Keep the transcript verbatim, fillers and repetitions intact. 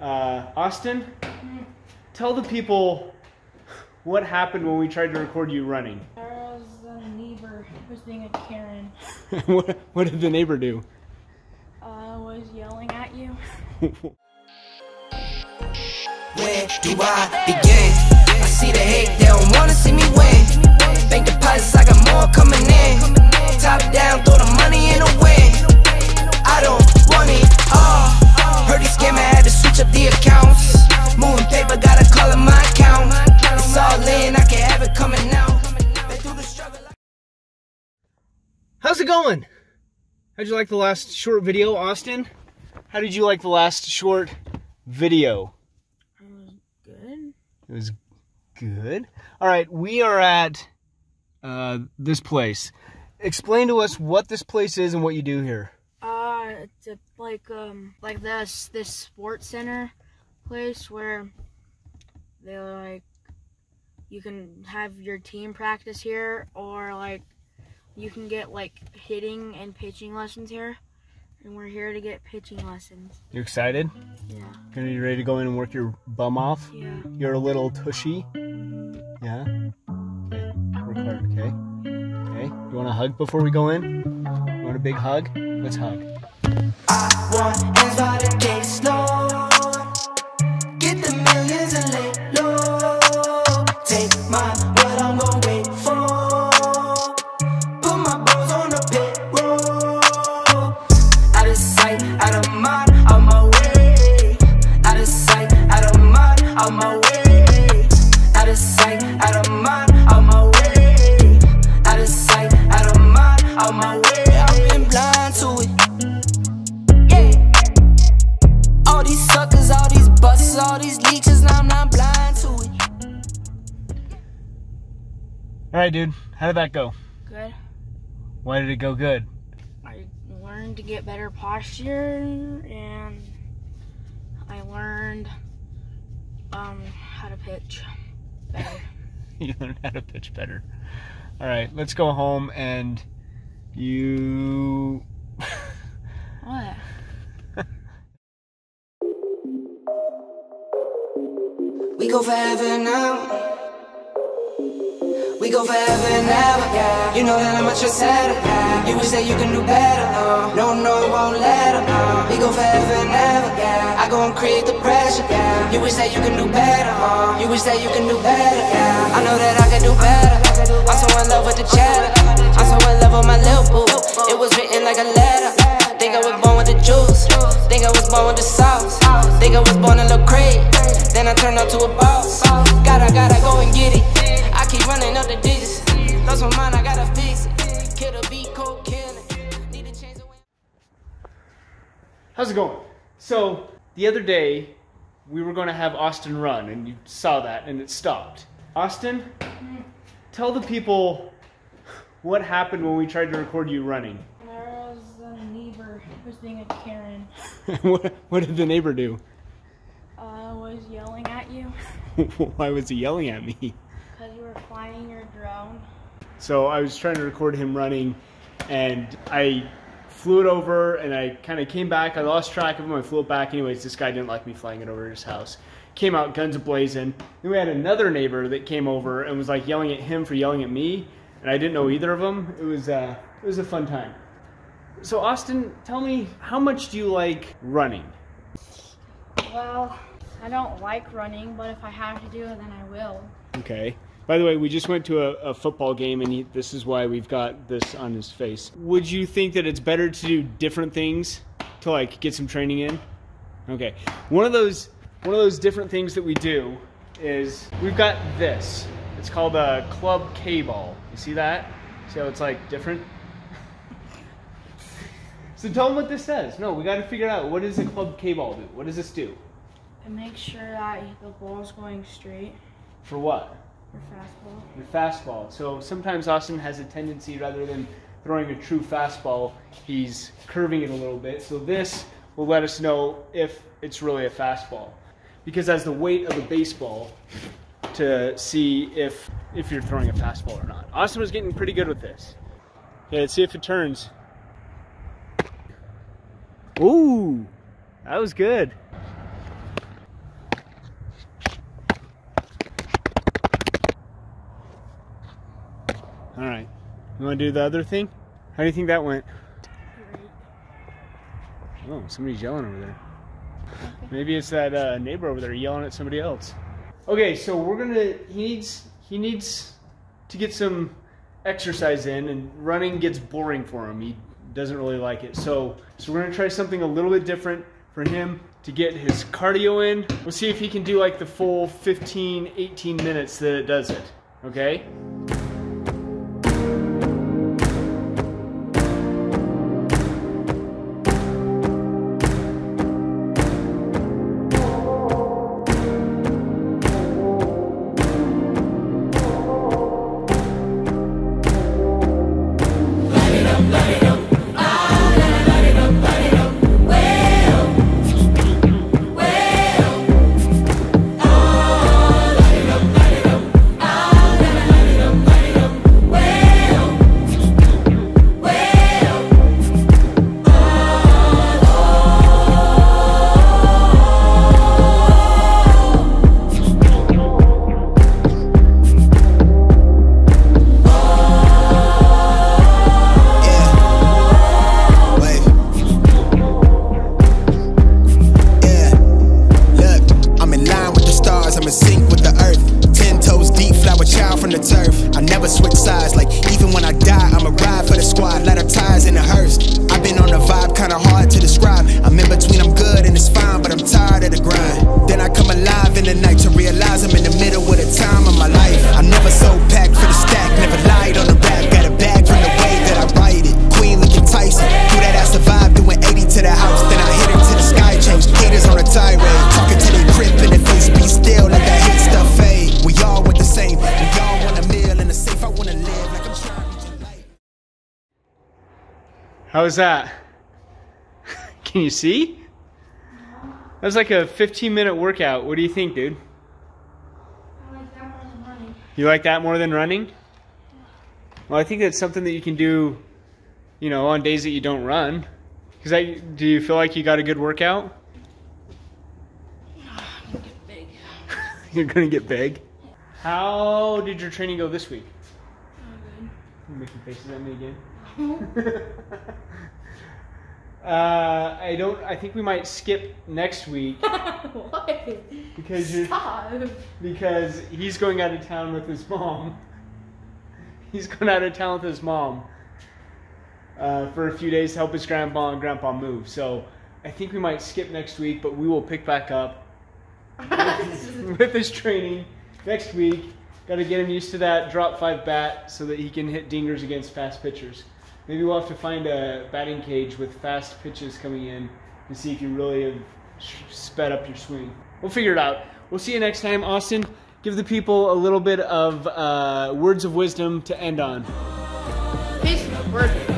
Uh, Austin, mm. tell the people what happened when we tried to record you running. There was a neighbor who was being a Karen. what, what did the neighbor do? I uh, was yelling at you. Where do I begin? I see the hate, they don't want to see me win. Bank deposits, I got more coming in. Top down, throw the money in the wind. I don't want it all. Heard this game, I had to switch up the accounts. Moving paper, gotta call in my account. It's all in, I can have it coming out. How's it going? How'd you like the last short video, Austin? How did you like the last short video? It was good. It was good. All right, we are at uh, this place. Explain to us what this place is and what you do here. Uh, it's a, like um like this this sports center place where they like you can have your team practice here, or like you can get like hitting and pitching lessons here, and we're here to get pitching lessons. You excited? Yeah. Gonna be ready to go in and work your bum off? Yeah. You're a little tushy. Yeah. Okay. Work hard. Okay. Okay. You want a hug before we go in? You want a big hug? Let's hug. I want hands by the gates, Lord. Get the millions and lay low. Take my what I'm gonna wait for. Put my balls on the payroll. Out of sight, out of mind, on my way. Out of sight, out of mind, on my way. Out of sight, out of mind, on my way. Out of sight, out of mind, on my way. All these leeches, I'm not blind to it. Alright, dude. How did that go? Good. Why did it go good? I learned to get better posture, and I learned um, how to pitch better. You learned how to pitch better. Alright, let's go home and you... What? We go forever now. We go forever and ever, yeah. You know that I'm a trendsetter. You would say you can do better, uh. No, no, I won't let her, uh. We go forever and ever, yeah. I go and create the pressure, yeah. You would say you can do better, uh. You would say you can do better, yeah. I know that I can do better. I'm so in love with the chatter. I'm so in love with my little boo. It was written like a letter. Think I was born with the juice. Think I was born with the sauce. Think I was born in La Crate. Then I turned up to a boss. Gotta, gotta go and get it. I keep running up the digits. Lost my mind, I gotta fix it. Kill the beat, cold killing. Need to change the way. How's it going? So, the other day, we were gonna have Austin run, and you saw that, and it stopped. Austin, tell the people what happened when we tried to record you running. There was a neighbor who was being a Karen. what, what did the neighbor do? I uh, was yelling at you. Why was he yelling at me? Because you were flying your drone. So I was trying to record him running, and I flew it over, and I kind of came back. I lost track of him. I flew it back. Anyways, this guy didn't like me flying it over to his house. Came out guns a-blazing. Then we had another neighbor that came over and was like yelling at him for yelling at me, and I didn't know either of them. It was, uh, it was a fun time. So Austin, tell me, how much do you like running? Well, I don't like running, but if I have to do it, then I will. Okay. By the way, we just went to a, a football game, and he, this is why we've got this on his face. Would you think that it's better to do different things to, like, get some training in? Okay. One of those, one of those different things that we do is we've got this. It's called a Club K-ball. You see that? See how it's, like, different? So tell them what this does. No, we got to figure out, what does a Club K-ball do? What does this do? It makes sure that the ball's going straight. For what? For fastball. Your fastball. So sometimes Austin has a tendency, rather than throwing a true fastball, he's curving it a little bit. So this will let us know if it's really a fastball, because that's the weight of the baseball to see if if you're throwing a fastball or not. Austin was getting pretty good with this. Okay, let's see if it turns. Ooh, that was good. You want to do the other thing? How do you think that went? Great. Oh, somebody's yelling over there. Okay. Maybe it's that uh, neighbor over there yelling at somebody else. Okay, so we're gonna. He needs. He needs to get some exercise in, and running gets boring for him. He doesn't really like it. So, so we're gonna try something a little bit different for him to get his cardio in. We'll see if he can do like the full fifteen, eighteen minutes that it does it. Okay. How's that? Can you see? That was like a fifteen minute workout. What do you think, dude? I like that more than running. You like that more than running? Well, I think that's something that you can do, you know, on days that you don't run. Cause I, do you feel like you got a good workout? I'm gonna get big. You're gonna get big? How did your training go this week? Not good. You making faces at me again? uh, I don't. I think we might skip next week. Why? Because you're, Stop. Because he's going out of town with his mom. He's going out of town with his mom uh, for a few days to help his grandpa and grandpa move. So I think we might skip next week, but we will pick back up with, with his training next week. Got to get him used to that drop five bat so that he can hit dingers against fast pitchers. Maybe we'll have to find a batting cage with fast pitches coming in and see if you really have sped up your swing. We'll figure it out. We'll see you next time, Austin. Give the people a little bit of uh, words of wisdom to end on. Peace.